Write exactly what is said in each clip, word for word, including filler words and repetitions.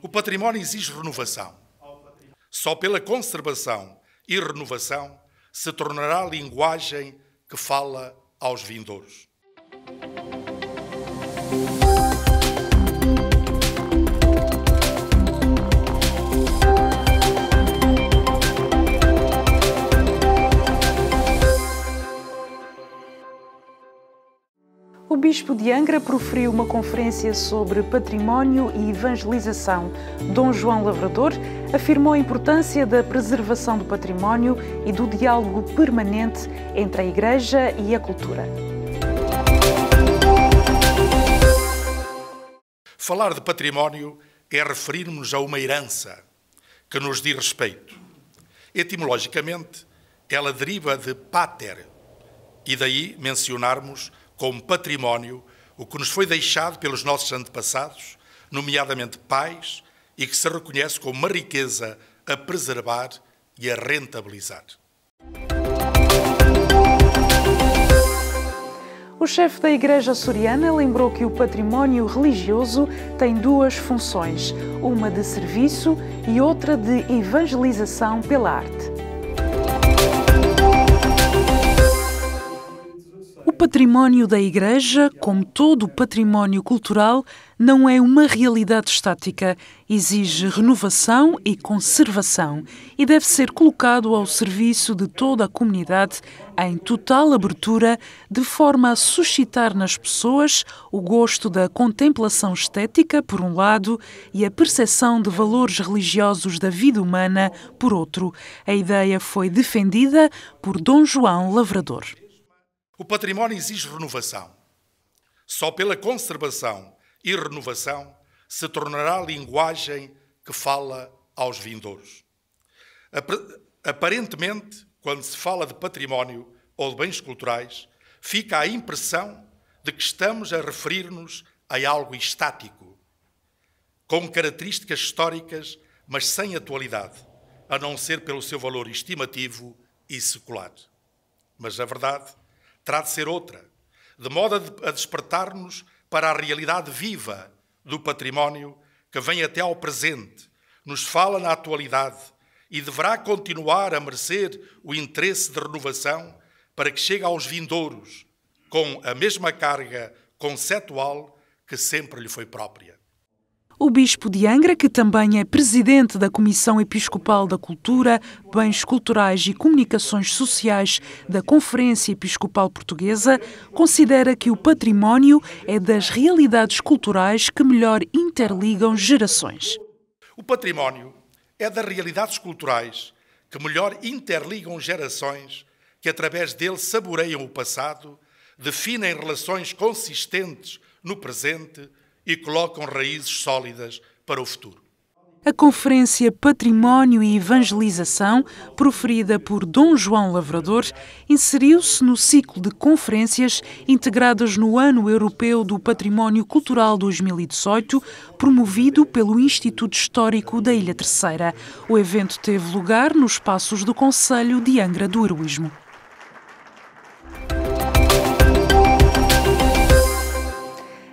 O património exige renovação. Só pela conservação e renovação se tornará a linguagem que fala aos vindouros. O Bispo de Angra proferiu uma conferência sobre património e evangelização. Dom João Lavrador afirmou a importância da preservação do património e do diálogo permanente entre a Igreja e a cultura. Falar de património é referirmos a uma herança que nos diz respeito. Etimologicamente, ela deriva de pater, e daí mencionarmos como património o que nos foi deixado pelos nossos antepassados, nomeadamente pais, e que se reconhece como uma riqueza a preservar e a rentabilizar. O chefe da Igreja açoriana lembrou que o património religioso tem duas funções, uma de serviço e outra de evangelização pela arte. O património da Igreja, como todo o património cultural, não é uma realidade estática. Exige renovação e conservação e deve ser colocado ao serviço de toda a comunidade em total abertura, de forma a suscitar nas pessoas o gosto da contemplação estética, por um lado, e a percepção de valores religiosos da vida humana, por outro. A ideia foi defendida por Dom João Lavrador. O património exige renovação. Só pela conservação e renovação se tornará a linguagem que fala aos vindouros. Aparentemente, quando se fala de património ou de bens culturais, fica a impressão de que estamos a referir-nos a algo estático, com características históricas, mas sem atualidade, a não ser pelo seu valor estimativo e secular. Mas, na verdade, terá de ser outra, de modo a despertar-nos para a realidade viva do património que vem até ao presente, nos fala na atualidade e deverá continuar a merecer o interesse de renovação para que chegue aos vindouros com a mesma carga conceptual que sempre lhe foi própria. O Bispo de Angra, que também é presidente da Comissão Episcopal da Cultura, Bens Culturais e Comunicações Sociais da Conferência Episcopal Portuguesa, considera que o património é das realidades culturais que melhor interligam gerações. O património é das realidades culturais que melhor interligam gerações, que através dele saboreiam o passado, definem relações consistentes no presente e colocam raízes sólidas para o futuro. A Conferência Património e Evangelização, proferida por Dom João Lavrador, inseriu-se no ciclo de conferências integradas no Ano Europeu do Património Cultural dois mil e dezoito, promovido pelo Instituto Histórico da Ilha Terceira. O evento teve lugar nos Paços do Concelho de Angra do Heroísmo.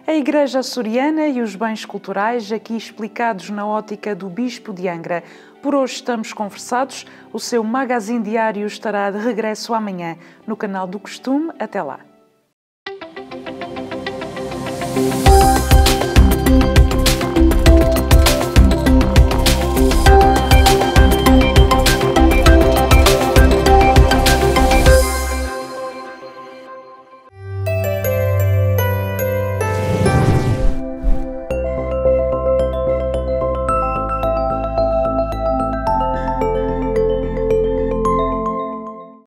A Igreja açoriana e os bens culturais, aqui explicados na ótica do Bispo de Angra. Por hoje estamos conversados. O seu magazine diário estará de regresso amanhã, no canal do costume. Até lá.